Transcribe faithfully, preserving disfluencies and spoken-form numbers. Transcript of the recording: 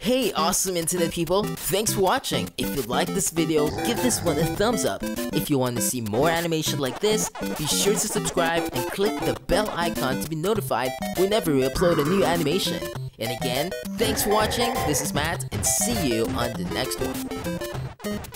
Hey awesome internet people, thanks for watching. If you like this video, give this one a thumbs up. If you want to see more animation like this, be sure to subscribe and click the bell icon to be notified whenever we upload a new animation. And again, thanks for watching, this is Matt, and see you on the next one.